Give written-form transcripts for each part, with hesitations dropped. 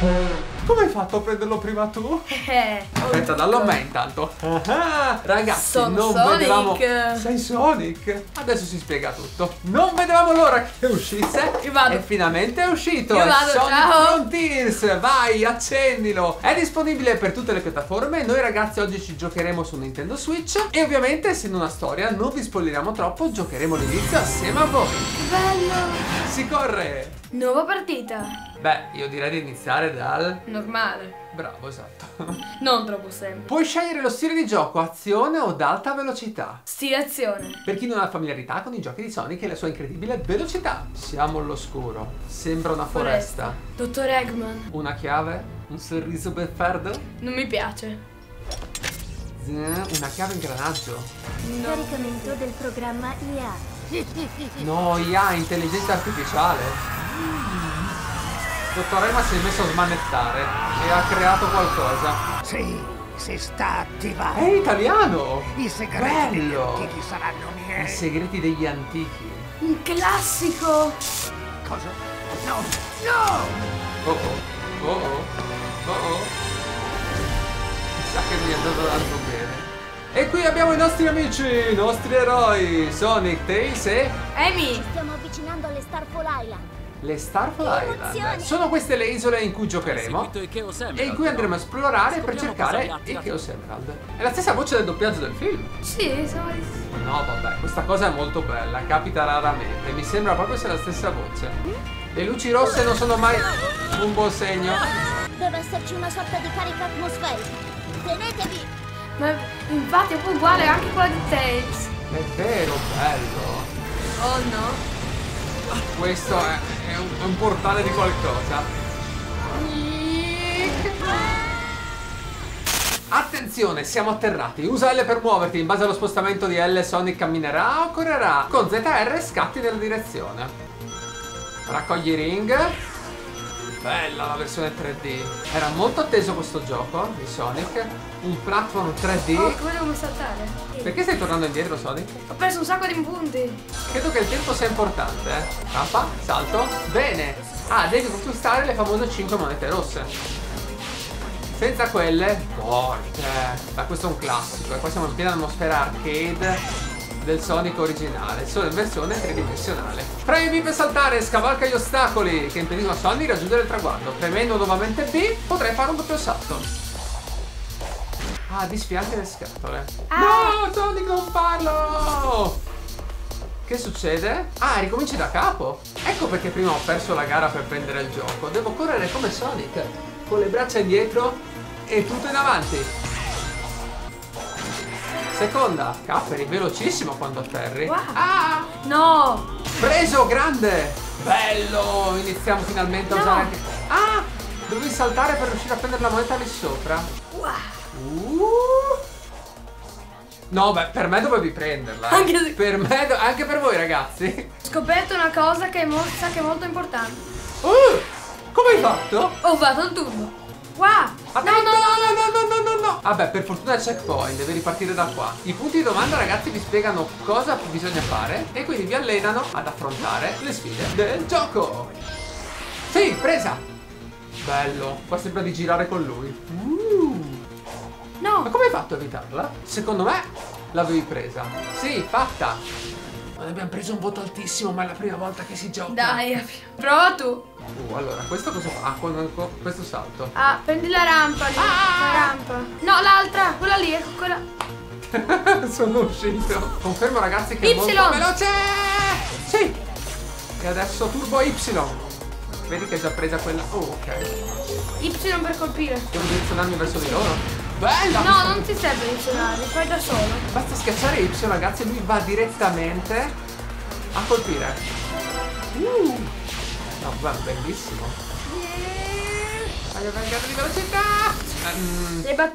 Come hai fatto a prenderlo prima tu? Aspetta, dallo a me intanto. Ragazzi, non vedevamo... Sei Sonic? Adesso si spiega tutto. Non vedevamo l'ora che uscisse. E finalmente è uscito. Io vado, Sonic Frontiers. Vai, accendilo. È disponibile per tutte le piattaforme. Noi ragazzi oggi ci giocheremo su Nintendo Switch. E ovviamente, essendo una storia, non vi spoileriamo troppo. Giocheremo l'inizio assieme a voi. Che bello. Si corre. Nuova partita. Beh, io direi di iniziare dal... normale. Bravo, esatto. Non troppo semplice. Puoi scegliere lo stile di gioco, azione o d'alta velocità. Stile azione. Per chi non ha familiarità con i giochi di Sonic e la sua incredibile velocità. Siamo all'oscuro. Sembra una foresta. Dottor Eggman. Una chiave? Un sorriso beffardo? Non mi piace. Una chiave ingranaggio. No. Caricamento del programma IA. No, IA, intelligenza artificiale. Dottor Eggman si è messo a smanettare e ha creato qualcosa. Sì, si sta attivando. È italiano! I segreti degli antichi saranno miei. I segreti degli antichi. Un classico! Cosa? No! No! Oh oh! Oh oh! Oh oh! Sa che mi è andato tanto bene. E qui abbiamo i nostri amici, i nostri eroi, Sonic, Tails e... Amy! Ci stiamo avvicinando alle Starfall Island. Le Starfall Island sono queste le isole in cui giocheremo e in cui andremo a esplorare per cercare il Chaos Emerald. È la stessa voce del doppiaggio del film? Sì, sono... No, vabbè, questa cosa è molto bella, capita raramente, mi sembra proprio sia la stessa voce. Le luci rosse non sono mai un buon segno. Deve esserci una sorta di carica atmosferica. Tenetevi! Ma infatti è un po' uguale anche quella di Tails. È vero, bello. Oh no. Questo è un portale di qualcosa. Attenzione, siamo atterrati. Usa L per muoverti. In base allo spostamento di L Sonic camminerà o correrà. Con ZR scatti nella direzione. Raccogli i ring. Bella la versione 3D. Era molto atteso questo gioco di Sonic. Un platform 3D. Oh, come devo saltare? Perché stai tornando indietro, Sonic? Ho perso un sacco di punti. Credo che il tempo sia importante. Tappa, salto. Bene. Ah, devi conquistare le famose 5 monete rosse. Senza quelle, morte. Ma questo è un classico. E qua siamo in piena atmosfera arcade del Sonic originale, solo in versione tridimensionale. Premi B per saltare, scavalca gli ostacoli che impediscono a Sonic di raggiungere il traguardo. Premendo nuovamente B potrei fare un doppio salto. Ah, dispiace le scatole. Ah. No, Sonic, non farlo! Che succede? Ah, ricominci da capo. Ecco perché prima ho perso la gara per prendere il gioco. Devo correre come Sonic, con le braccia indietro e tutto in avanti. Seconda, cafferi, velocissimo quando atterri. Wow. Ah! No! Preso, grande! Bello! Iniziamo finalmente a usare anche... Ah! Dovevi saltare per riuscire a prendere la moneta lì sopra. No, beh, per me dovevi prenderla. Anche, se... per me anche per voi, ragazzi. Ho scoperto una cosa che è, che è molto importante. Come hai fatto? Ho fatto il turbo. Wow! No. Vabbè, per fortuna è il checkpoint, devi ripartire da qua. I punti di domanda, ragazzi, vi spiegano cosa bisogna fare e quindi vi allenano ad affrontare le sfide del gioco. Sì, presa! Bello, qua sembra di girare con lui. No! Ma come hai fatto a evitarla? Secondo me l'avevi presa. Sì, fatta! Ma ne abbiamo preso un voto altissimo, ma è la prima volta che si gioca. Dai, prova tu! Allora, questo cosa fa? Ah, con questo salto. Ah, prendi la rampa lì. Ah! La rampa. No, l'altra, quella lì, ecco quella. Sono uscito. Confermo, ragazzi, che è molto veloce. Sì. E adesso turbo Y. Vedi che è già presa quella. Oh, ok. Y per colpire. Devo direzionarmi verso di loro. Bella! No, non ti serve direzionare, fai da solo. Basta schiacciare Y, ragazzi, e lui va direttamente a colpire. No, guarda, bellissimo. Abbiamo cambiato di velocità.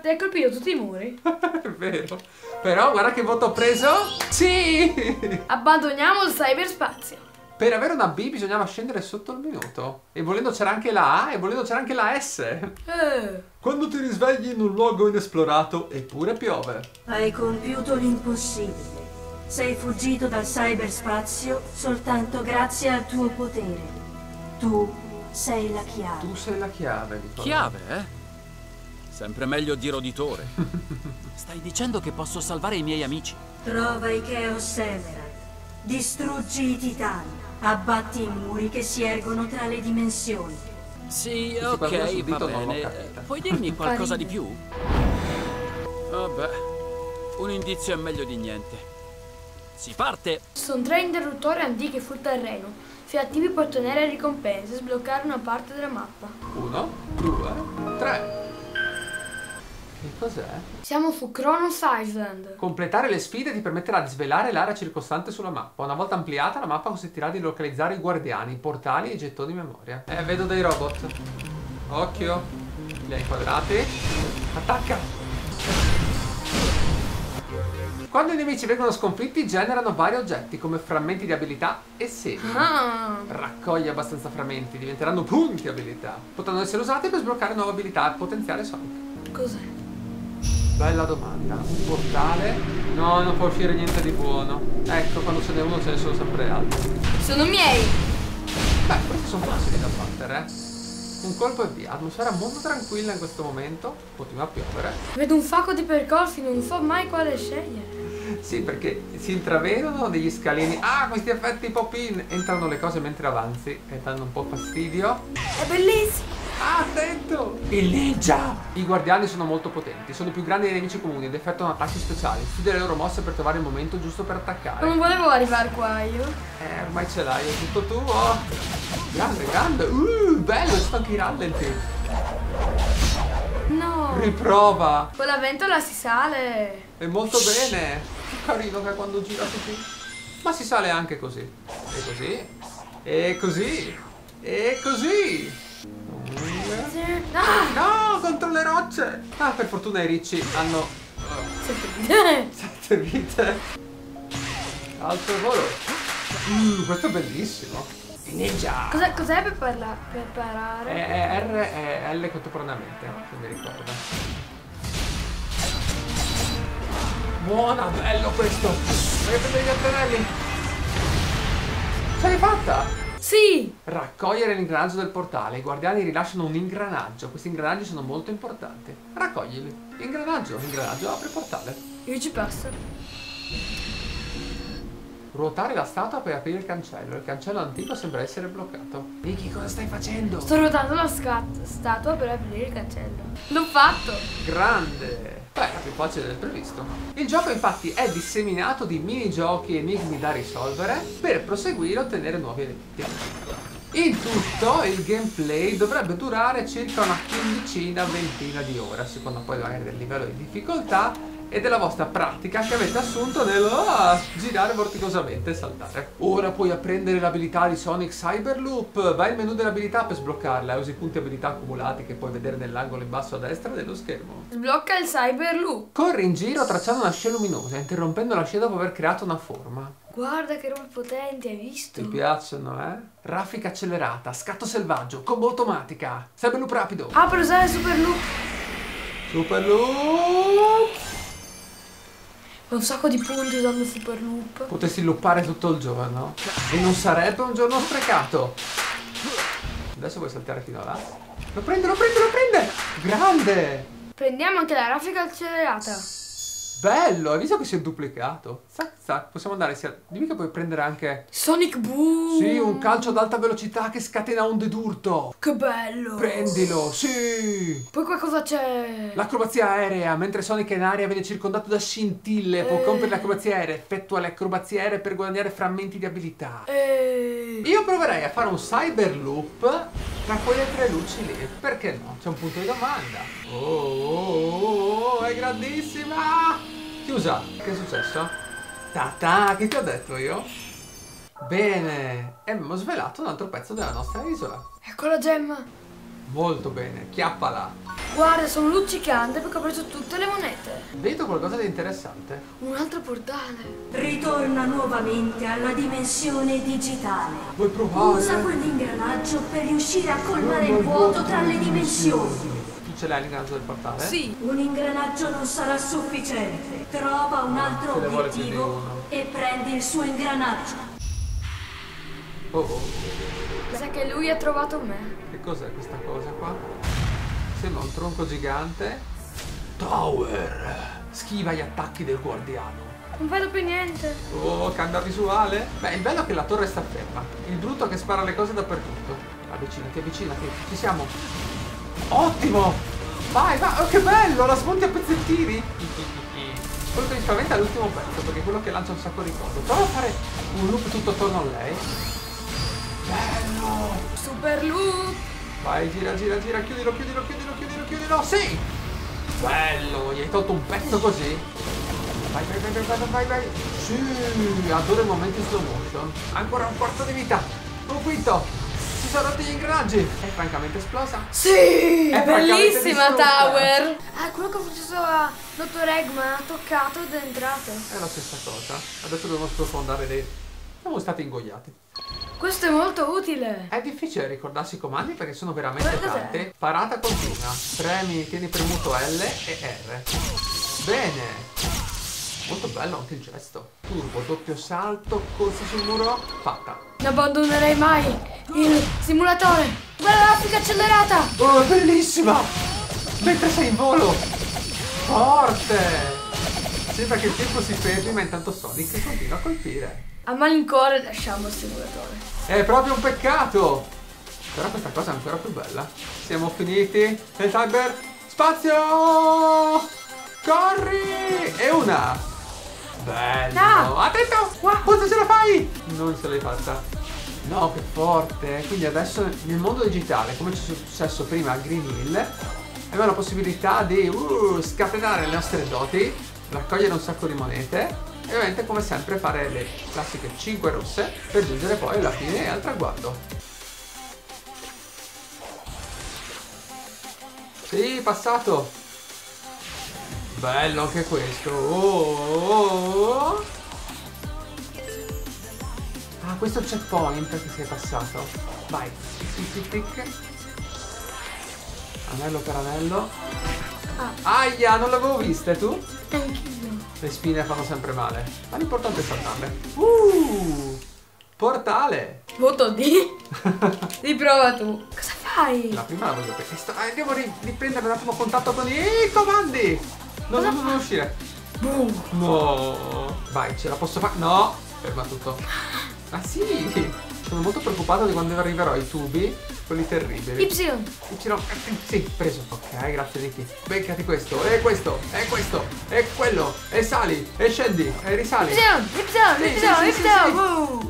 Hai colpito tutti i muri. È vero. Però guarda che voto ho preso. Sì. Abbandoniamo il cyberspazio. Per avere una B bisognava scendere sotto il minuto. E volendo c'era anche la A e volendo c'era anche la S. Quando ti risvegli in un luogo inesplorato eppure piove. Hai compiuto l'impossibile. Sei fuggito dal cyberspazio soltanto grazie al tuo potere. Tu Sei la chiave. Tu sei la chiave, di chiave, eh? Sempre meglio di roditore. Stai dicendo che posso salvare i miei amici? Trova i Chaos Emerald. Distruggi i titani. Abbatti i muri che si ergono tra le dimensioni. Sì, ok, va bene. Puoi dirmi qualcosa di più? Vabbè, un indizio è meglio di niente. Si parte! Sono tre interruttori antichi sul terreno. Se attivi puoi ottenere ricompense e sbloccare una parte della mappa. 1, 2, 3. Che cos'è? Siamo su Chronos Island. Completare le sfide ti permetterà di svelare l'area circostante sulla mappa. Una volta ampliata, la mappa consentirà di localizzare i guardiani, i portali e i gettoni di memoria. Vedo dei robot. Occhio. Li hai inquadrati. Attacca! Quando i nemici vengono sconfitti generano vari oggetti come frammenti di abilità e segni. Raccogli abbastanza frammenti, diventeranno punti abilità. Potranno essere usati per sbloccare nuove abilità e potenziare Sonic. Cos'è? Bella domanda. Un portale? No, non può uscire niente di buono. Ecco, quando ce n'è uno ce ne sono sempre altri. Sono miei! Beh, questi sono facili da battere, eh. Un colpo e via, atmosfera molto tranquilla in questo momento, continua a piovere. Vedo un sacco di percorsi, non so mai quale scegliere. Sì, perché si intravedono degli scalini. Ah, questi effetti pop-in! Entrano le cose mentre avanzi e danno un po' fastidio. È bellissimo! Ah, attento! Villeggia! I guardiani sono molto potenti, sono i più grandi dei nemici comuni ed effettuano attacchi speciali. Studia le loro mosse per trovare il momento giusto per attaccare. Non volevo arrivare qua io. Ormai ce l'hai, è tutto tuo. Grande, grande, bello, sto anche in rallenti. No. Riprova. Con la ventola si sale. E molto bene. Che carino che quando gira così. Ma si sale anche così. E così. E così. E così. No, contro le rocce. Ah, per fortuna i ricci hanno... 7 vite. 7 vite. Alto volo. Questo è bellissimo. Ninja. Cos'è per preparare? È R e L contemporaneamente, se mi ricordo. Buona, bello questo! Voglio prendere gli atterelli! Ce l'hai fatta? Sì! Raccogliere l'ingranaggio del portale. I guardiani rilasciano un ingranaggio. Questi ingranaggi sono molto importanti. Raccoglili. Ingranaggio, apri il portale. Io ci passo. Ruotare la statua per aprire il cancello. Il cancello antico sembra essere bloccato. Vicky, cosa stai facendo? Sto ruotando la statua per aprire il cancello. L'ho fatto! Grande! Beh, più facile del previsto. Il gioco infatti è disseminato di minigiochi e enigmi da risolvere per proseguire e ottenere nuovi elementi. In tutto il gameplay dovrebbe durare circa una quindicina-ventina di ore, a seconda poi magari del livello di difficoltà e della vostra pratica che avete assunto nel girare vorticosamente e saltare. Ora puoi apprendere l'abilità di Sonic Cyberloop. Vai al menu dell'abilità per sbloccarla e usi i punti abilità accumulati che puoi vedere nell'angolo in basso a destra dello schermo. Sblocca il Cyberloop. Corri in giro tracciando una scia luminosa, interrompendo la scia dopo aver creato una forma. Guarda che roba potente, hai visto? Ti piacciono, eh? Raffica accelerata, scatto selvaggio, combo automatica, Cyberloop rapido. Ah, per usare Superloop. Superloop! Ho un sacco di punti usando Superloop. Potessi loopare tutto il giorno e non sarebbe un giorno sprecato. Adesso vuoi saltare fino a là? Lo prende! Grande! Prendiamo anche la raffica accelerata. Bello, hai visto che si è duplicato? Zac zac, possiamo andare sia... Dimmi che puoi prendere anche... Sonic Boom! Sì, un calcio ad alta velocità che scatena onde d'urto! Che bello! Prendilo, sì! Poi qua cosa c'è? L'acrobazia aerea, mentre Sonic è in aria viene circondato da scintille. Può compiere l'acrobazia aerea, effettua le acrobazie aeree per guadagnare frammenti di abilità. Io proverei a fare un Cyberloop tra quelle tre luci lì. Perché no? C'è un punto di domanda. È grandissima! Chiusa. Che è successo? Ta-ta, che ti ho detto io? Bene, e abbiamo svelato un altro pezzo della nostra isola. Ecco la gemma. Molto bene, chiappala. Guarda, sono luccicante perché ho preso tutte le monete. Vedo qualcosa di interessante. Un altro portale. Ritorna nuovamente alla dimensione digitale. Vuoi provare? Usa quell'ingranaggio per riuscire a colmare il vuoto tra le dimensioni. Ce l'hai l'ingranaggio del portale? Sì. Un ingranaggio non sarà sufficiente. Trova un altro obiettivo e prendi il suo ingranaggio. Oh oh. Sa che lui ha trovato me. Che cos'è questa cosa qua? Se no, un tronco gigante. Tower. Schiva gli attacchi del guardiano. Non vedo più niente. Oh, cambia visuale. Beh, il bello è che la torre sta ferma. Il brutto è che spara le cose dappertutto. Avvicinati, avvicinati. Ci siamo. Ottimo. Vai, vai. Oh, che bello. La smonti a pezzettini. Quello che mi spaventa è l'ultimo pezzo, perché è quello che lancia un sacco di cose. Prova a fare un loop tutto attorno a lei. Bello. Super loop. Vai, gira, gira, gira. Chiudilo, chiudilo, chiudilo, chiudilo, chiudilo. Sì. Bello. Gli hai tolto un pezzo così. Vai, vai, vai, vai, vai, vai. Sì, adoro i momenti slow motion. Ancora un quarto di vita. Un quinto. Si sono rotti gli ingranaggi. È francamente esplosa. Sì, è bellissima Tower. Ah, quello che ho successo a Dottor Eggman. Ha toccato ed è entrato. È la stessa cosa. Adesso dobbiamo sprofondare dei... Siamo stati ingoiati. Questo è molto utile. È difficile ricordarsi i comandi perché sono veramente tante. Parata continua. Premi, tieni premuto L e R. Bene. Molto bello anche il gesto. Turbo, doppio salto, corsa sul muro, fatta. Non abbandonerei mai il simulatore. Guarda la grafica accelerata. Oh, è bellissima. Mentre sei in volo. Forte. Sembra che il tempo si fermi, ma intanto Sonic continua a colpire. A malincuore lasciamo il simulatore. È proprio un peccato. Però questa cosa è ancora più bella. Siamo finiti. E Cyber, spazio. Corri. E una. Bello! No. Attento! Wow. Cosa ce la fai? Non ce l'hai fatta. No, che forte! Quindi adesso nel mondo digitale, come ci è successo prima a Green Hill, abbiamo la possibilità di scatenare le nostre doti, raccogliere un sacco di monete e ovviamente come sempre fare le classiche 5 rosse per giungere poi alla fine al traguardo. Sì, passato! Bello anche questo. Oh. Ah, questo è il checkpoint che sei passato. Vai. Anello per anello. Ah. Aia, non l'avevo vista tu? Anch'io. Le spine fanno sempre male. Ma l'importante è saltarle. Portale. Voto D. Riprova tu. Cosa fai? La prima la voglio prendere. Devo riprendere un attimo contatto con i comandi. No, non devo uscire. Boom. No. Vai, ce la posso fare. No. Ferma tutto. Ah sì. Sono molto preoccupato di quando arriverò ai tubi. Quelli terribili. Y. Sì, preso. Ok, grazie Ricky. Beccati questo. E questo. E questo. E quello. E sali. E scendi. E risali. Y.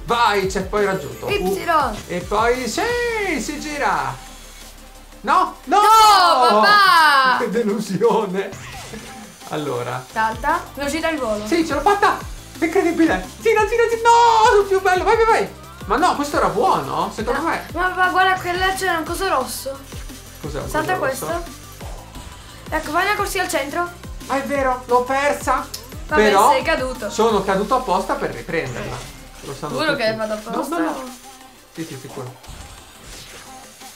Vai, c'è poi raggiunto. Y. E poi sì, si gira. No. No. No, papà. Che delusione. Allora, salta, velocità al volo. Sì, ce l'ho fatta! Incredibile! Gira, gira, gira! No, sono più bello! Vai, vai, vai! Ma no, questo era buono, secondo me. Ma guarda che là c'era un coso rosso. Cos'è un coso rosso? Salta questo. Ecco, vai una corsia al centro. Ah, è vero, l'ho persa. Vabbè, però sei caduto. Sono caduto apposta per riprenderla. Lo sanno tutti. Sicuro che vado apposta. No, no, no. Sì, sì, sicuro.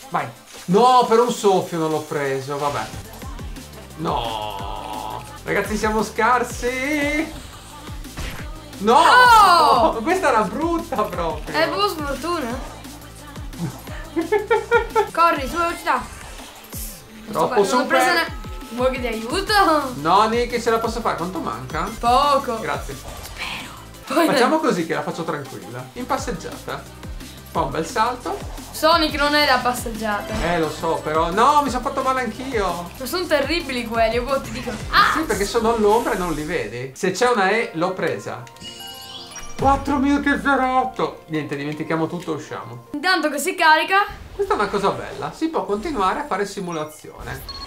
Vai. No, per un soffio non l'ho preso, vabbè. No. Ragazzi, siamo scarsi. No! Oh! No, questa era brutta proprio. È proprio sfortuna. Corri, su velocità. Troppo super. Vuoi che ti aiuto? No, Nick, ce la posso fare. Quanto manca? Poco. Grazie. Spero. Poi facciamo così che la faccio tranquilla. In passeggiata. Fa un bel salto. Sonic non è la passeggiata. Lo so, però. No, mi sono fatto male anch'io. Ma sono terribili quelli, io ti dico. Ah! Sì, perché sono all'ombra e non li vedi. Se c'è una E, l'ho presa. 4.08. Niente, dimentichiamo tutto e usciamo. Intanto che si carica. Questa è una cosa bella. Si può continuare a fare simulazione.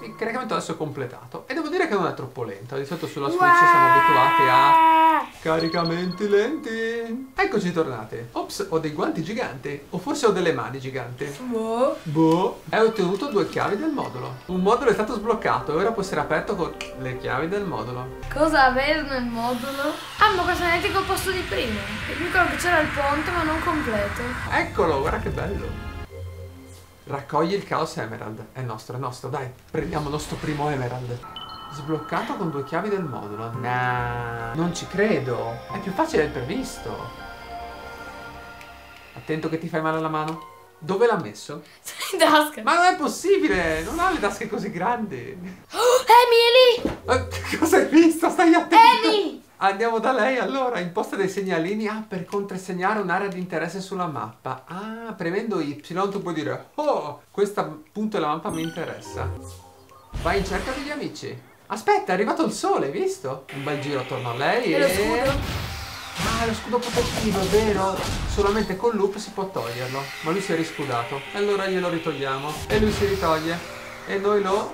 Il caricamento adesso è completato. E devo dire che non è troppo lento. Di solito sulla Switch siamo abituati a caricamenti lenti. Eccoci tornate. Ops, ho dei guanti giganti. O forse ho delle mani giganti. Boh. Boh. E ho ottenuto 2 chiavi del modulo. Un modulo è stato sbloccato e ora può essere aperto con le chiavi del modulo. Cosa avevo nel modulo? Ah, ma questo è l'identico posto di prima. Mi ricordo che c'era il ponte ma non completo. Eccolo, guarda che bello. Raccogli il Chaos Emerald. È nostro, dai. Prendiamo il nostro primo Emerald. Sbloccato con 2 chiavi del modulo. Nah, non ci credo. È più facile del previsto. Attento che ti fai male alla mano. Dove l'ha messo? In tasca. Ma non è possibile, non ha le tasche così grandi. Oh, Amy è lì. Cosa hai visto? Stai attento. Amy! Andiamo da lei allora. Imposta dei segnalini. Ah, per contrassegnare un'area di interesse sulla mappa. Ah, premendo Y tu puoi dire: oh, questa appunto è la mappa, mi interessa. Vai in cerca degli amici. Aspetta, è arrivato il sole, hai visto? Un bel giro attorno a lei. E lo scudo. Ah, lo scudo protettivo, è vero. Solamente con Loop si può toglierlo. Ma lui si è riscudato. E allora glielo ritogliamo. E lui si ritoglie. E noi lo...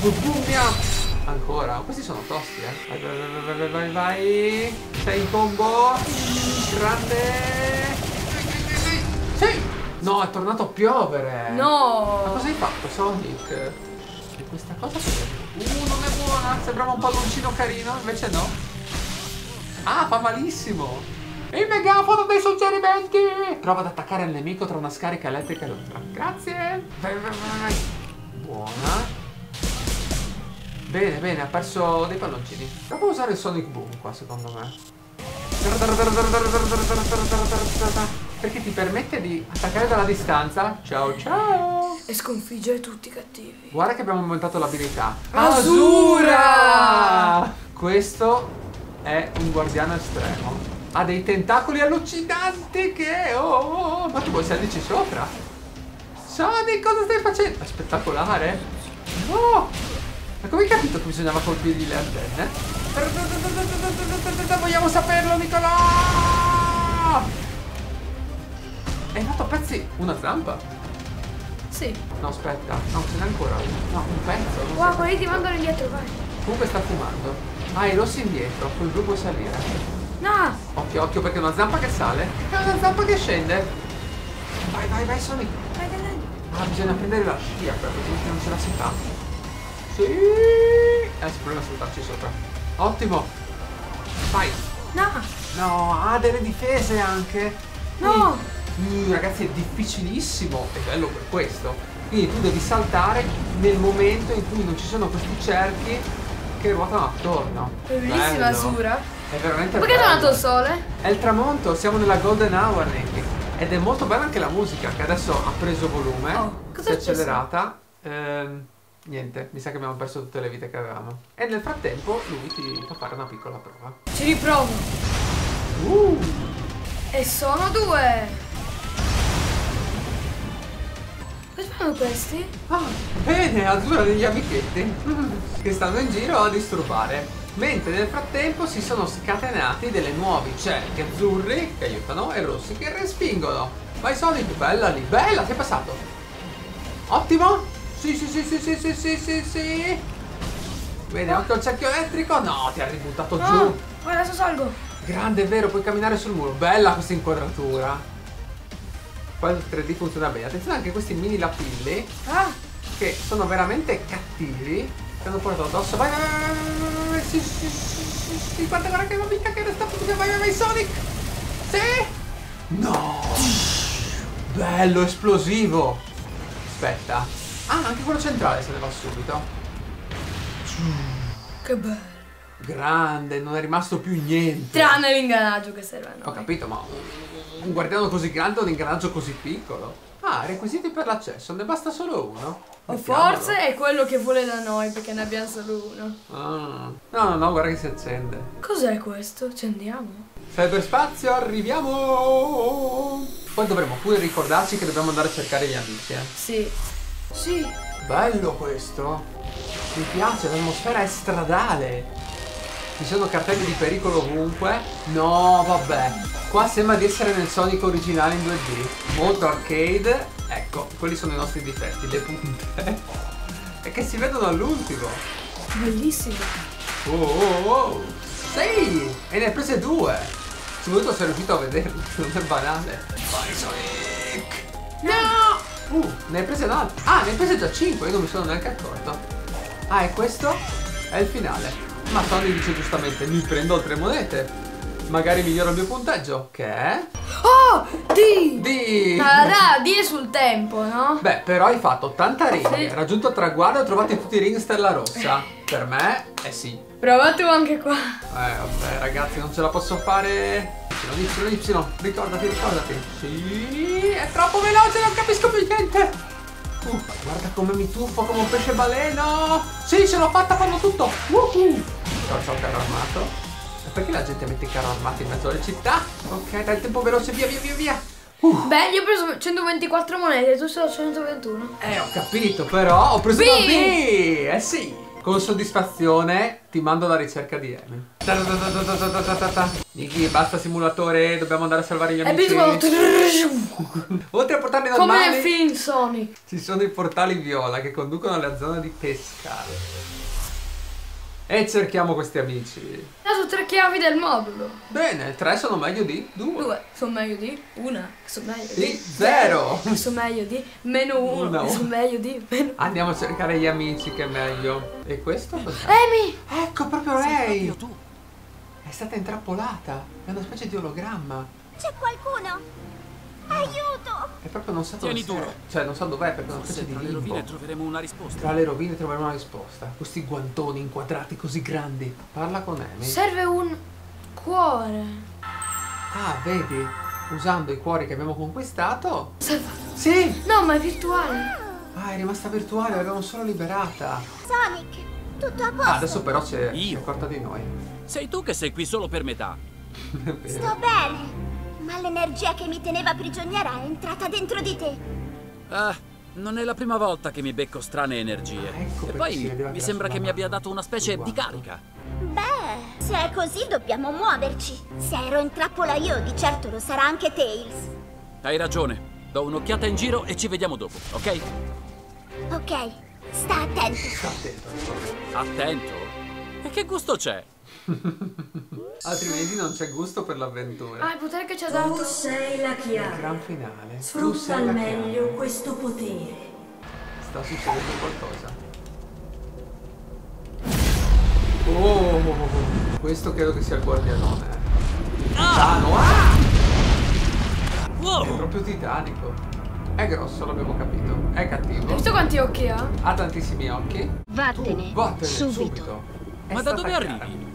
Bumia! Ancora, questi sono tosti, eh. Vai. Sei in combo. Grande. Sì. No, è tornato a piovere. No. Ma cosa hai fatto, Sonic? E questa cosa che... non è buona. Sembrava un palloncino carino, invece no. Ah, fa malissimo. Il megafono dei suggerimenti. Prova ad attaccare il nemico tra una scarica elettrica e l'altra. Grazie. Vai. Buona. Bene, bene, ha perso dei palloncini. Prova a usare il Sonic Boom qua, secondo me. Perché ti permette di attaccare dalla distanza. Ciao, ciao. E sconfiggere tutti i cattivi. Guarda che abbiamo aumentato l'abilità. Asura! Questo è un guardiano estremo. Ha dei tentacoli allucinanti che... Oh, ma tu puoi salirci sopra. Sonic, cosa stai facendo? È spettacolare. Oh! Ma come hai capito che bisognava colpirgli le antenne? Vogliamo saperlo, Nicolò! È andato a pezzi una zampa? Sì. No, aspetta. No, ce n'è ancora uno. No, un pezzo. Wow, quelli ti mandano indietro, vai. Comunque sta fumando. Ah, i rossi indietro. Col blu puoi salire. No! Occhio, occhio, perché è una zampa che sale. È una zampa che scende. Vai, Sonic. Vai. Ah, bisogna prendere la scia, però, perché non ce la si fa. Adesso proviamo a saltarci sopra. Ottimo. Vai. No, ha delle difese anche. No. Ragazzi, è difficilissimo. È bello per questo. Quindi tu devi saltare nel momento in cui non ci sono questi cerchi che ruotano attorno. Bellissima Asura. È veramente bello. Perché è tornato il sole? È il tramonto. Siamo nella golden hour, Nicky. Ed è molto bella anche la musica, che adesso ha preso volume. Si è accelerata. Niente, mi sa che abbiamo perso tutte le vite che avevamo. E nel frattempo lui ti fa fare una piccola prova. Ci riprovo. E sono due. Cosa fanno questi? Ah, bene, Asura degli amichetti che stanno in giro a disturbare. Mentre nel frattempo si sono scatenati delle nuove cerchi azzurri che aiutano e rossi che respingono. Vai Sonic, bella lì, bella, sei passato. Ottimo. Sì. Bene, anche il cerchio elettrico. No, ti ha ributtato giù. Guarda, adesso salgo. Grande, è vero, puoi camminare sul muro. Bella questa inquadratura. Poi il 3D funziona bene. Attenzione anche a questi mini lapilli. Che sono veramente cattivi. Che hanno portato addosso. Vai. Sì. Guarda che amica che resta. Vai, Sonic. Sì. No. Bello, esplosivo. Aspetta. Ah, anche quello centrale se ne va subito. Che bello. Grande, non è rimasto più niente. Tranne l'ingranaggio che serve a noi. Ho capito, ma un guardiano così grande o un ingranaggio così piccolo? Ah, requisiti per l'accesso, ne basta solo uno. O forse è quello che vuole da noi, perché ne abbiamo solo uno. No, guarda che si accende. Cos'è questo? Accendiamo. Cyberspazio, arriviamo. Poi dovremmo pure ricordarci che dobbiamo andare a cercare gli amici, eh? Sì. Bello questo. Mi piace, l'atmosfera è stradale. Ci sono cartelli di pericolo ovunque. No, vabbè. Qua sembra di essere nel Sonic originale in 2D. Molto arcade. Ecco, quelli sono i nostri difetti, le punte. E che si vedono all'ultimo. Bellissimo. Oh. Sì! E ne hai prese due. Soprattutto sei riuscito a vederlo. Non è banale. Vai Sonic! No! Ne hai prese un'altra. Ah, ne hai prese già 5, io non mi sono neanche accorto. Ah, e questo è il finale. Ma Sonic dice giustamente: mi prendo 3 monete. Magari miglioro il mio punteggio. Che è? Oh! D! Sarà D sul tempo, no? Beh, però hai fatto 80 ring, hai raggiunto il traguardo e trovato tutti i ring stella rossa. Per me, sì. Prova tu anche qua. Vabbè, ragazzi, non ce la posso fare. Y, ricordati. Sì, è troppo veloce, non capisco più niente. Guarda come mi tuffo come un pesce baleno. Sì, ce l'ho fatta, fanno tutto. Però c'ho il carro armato. E perché la gente mette il carro armato in mezzo alle città? Ok, dai, tempo veloce, via, via, via, via. Beh, io ho preso 124 monete, tu solo 121. Ho capito, però ho preso una B. Eh sì. Con soddisfazione ti mando alla ricerca di Amy. Niki, basta simulatore, dobbiamo andare a salvare gli amici. Oltre a portarli normali, come nel film Sonic, ci sono i portali viola che conducono alla zona di pesca. E cerchiamo questi amici. Ho dato 3 chiavi del modulo. Bene, 3 sono meglio di 2. 2 sono meglio di 1. Sono meglio di 0. Sono meglio di meno 1. Sono meglio di meno. Andiamo a cercare gli amici, che è meglio. E questo? Amy! Ecco, proprio lei. Proprio tu. È stata intrappolata. È una specie di ologramma. C'è qualcuno? Aiuto! E proprio non sa dove sia. Cioè, non sa dov'è, perché è una specie di limbo. Tra le rovine troveremo una risposta. Questi guantoni inquadrati così grandi. Parla con Amy. Serve un cuore. Ah, vedi? Usando i cuori che abbiamo conquistato. Salvato. Sì! No, ma è virtuale. Ah, è rimasta virtuale, l'abbiamo solo liberata. Sonic, tutto a posto. Ah, adesso però c'è accorta di noi. Sei tu che sei qui solo per metà. Sto bene. Ma l'energia che mi teneva prigioniera è entrata dentro di te. Ah, non è la prima volta che mi becco strane energie. Ecco, e poi mi sembra che mi abbia dato una specie di carica. Beh, se è così dobbiamo muoverci. Se ero in trappola io, di certo lo sarà anche Tails. Hai ragione. Do un'occhiata in giro e ci vediamo dopo, ok? Ok, sta attento. Sta attento. Attento? E che gusto c'è? Altrimenti non c'è gusto per l'avventura. Ah, il potere che ci ha dato. Tu sei la chiave. Il gran finale. Sfrutta al meglio questo potere. Sta succedendo qualcosa. Oh, questo credo che sia il guardianone. Titano. È proprio titanico. È grosso, l'abbiamo capito. È cattivo. Hai visto quanti occhi ha? Ha tantissimi occhi. Vattene, subito. Ma da dove arrivi?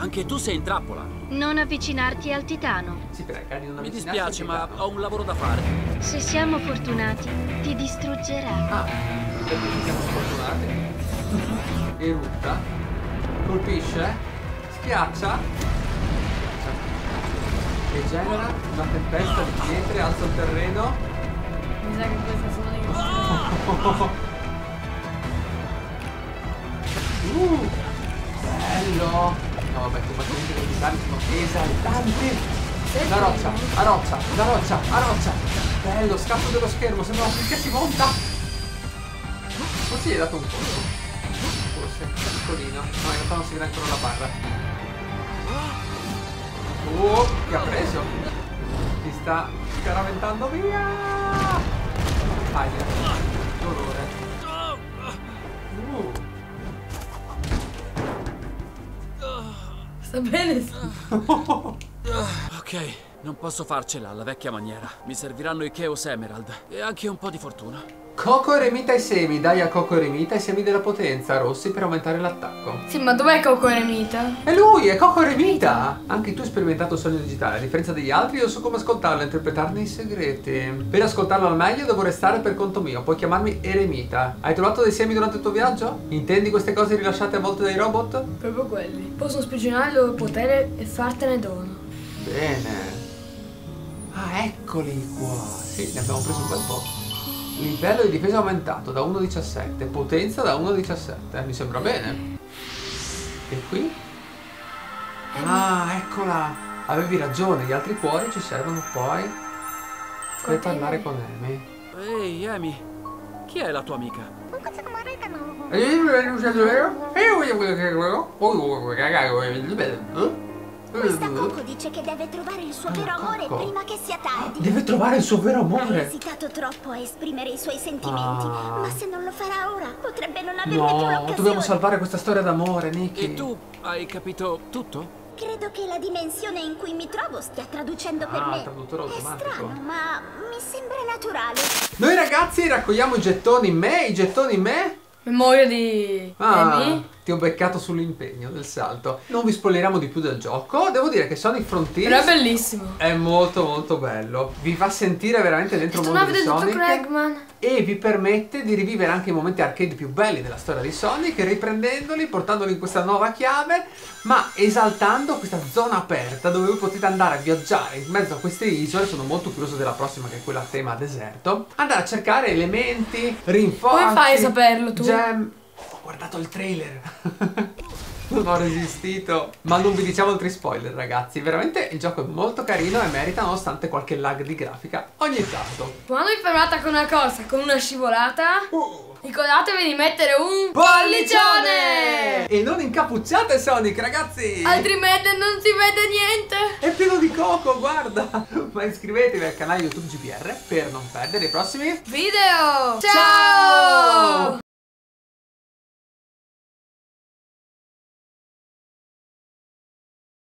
Anche tu sei in trappola. Non avvicinarti al titano. Sì, perché non mi dispiace, ma ho un lavoro da fare. Se siamo fortunati, ti distruggerà. Ah, perché siamo sfortunati? Erutta. Colpisce. Schiaccia. E genera una tempesta di pietre, alza il terreno. Mi sa che questa sono io. Bello! No, vabbè, combattimenti dei titani sono esaltanti. La roccia. Bello, scatto dello schermo, sembra una figa si monta. Forse gli hai dato un colpo. Forse, piccolino. No, in realtà non si vede ancora la barra. Oh, che ha preso. Ti sta scaraventando via. Aia, dolore. Sta bene, ok, non posso farcela alla vecchia maniera. Mi serviranno i Chaos Emerald e anche un po' di fortuna. Coco Eremita e semi. Dai a Coco Eremita i semi della potenza rossi per aumentare l'attacco. Sì, ma dov'è Coco Eremita? È lui, è Coco Eremita. Anche tu hai sperimentato il sogno digitale. A differenza degli altri, io so come ascoltarlo e interpretarne i segreti. Per ascoltarlo al meglio devo restare per conto mio. Puoi chiamarmi Eremita. Hai trovato dei semi durante il tuo viaggio? Intendi queste cose rilasciate a volte dai robot? Proprio quelli. Posso sprigionare il loro potere e fartene dono. Bene. Ah, eccoli qua. Sì, ne abbiamo preso un bel po'. Livello di difesa aumentato da 1 a 17. Potenza da 1 a 17. Mi sembra bene. E qui? Ah, eccola. Avevi ragione, gli altri cuori ci servono poi per parlare con Amy. Ehi, Amy. Chi è la tua amica? Questa Coco dice che deve trovare il suo vero amore prima che sia tardi. Deve trovare il suo vero amore? Ha esitato troppo a esprimere i suoi sentimenti, ma se non lo farà ora potrebbe non averne più l'occasione. Dobbiamo salvare questa storia d'amore, Niki. E tu hai capito tutto? Credo che la dimensione in cui mi trovo stia traducendo per me. È strano, ma mi sembra naturale. Noi ragazzi raccogliamo i gettoni me. Memoria di Amy. Ti ho beccato sull'impegno del salto. Non vi spoileriamo di più del gioco. Devo dire che Sonic Frontiers però è bellissimo. È molto molto bello. Vi fa sentire veramente dentro il mondo di Sonic. E vi permette di rivivere anche i momenti arcade più belli della storia di Sonic, riprendendoli, portandoli in questa nuova chiave, ma esaltando questa zona aperta dove voi potete andare a viaggiare in mezzo a queste isole. Sono molto curioso della prossima, che è quella a tema deserto. Andare a cercare elementi, rinforzi. Come fai a saperlo tu? Gem. Ho guardato il trailer, non ho resistito, ma non vi diciamo altri spoiler ragazzi, veramente il gioco è molto carino e merita nonostante qualche lag di grafica ogni tanto. Quando vi fermate con una corsa, con una scivolata, ricordatevi di mettere un pollicione! E non incappucciate Sonic ragazzi! Altrimenti non si vede niente! È pieno di Coco, guarda! Ma iscrivetevi al canale YouTube GBR per non perdere i prossimi video! Ciao! Ciao!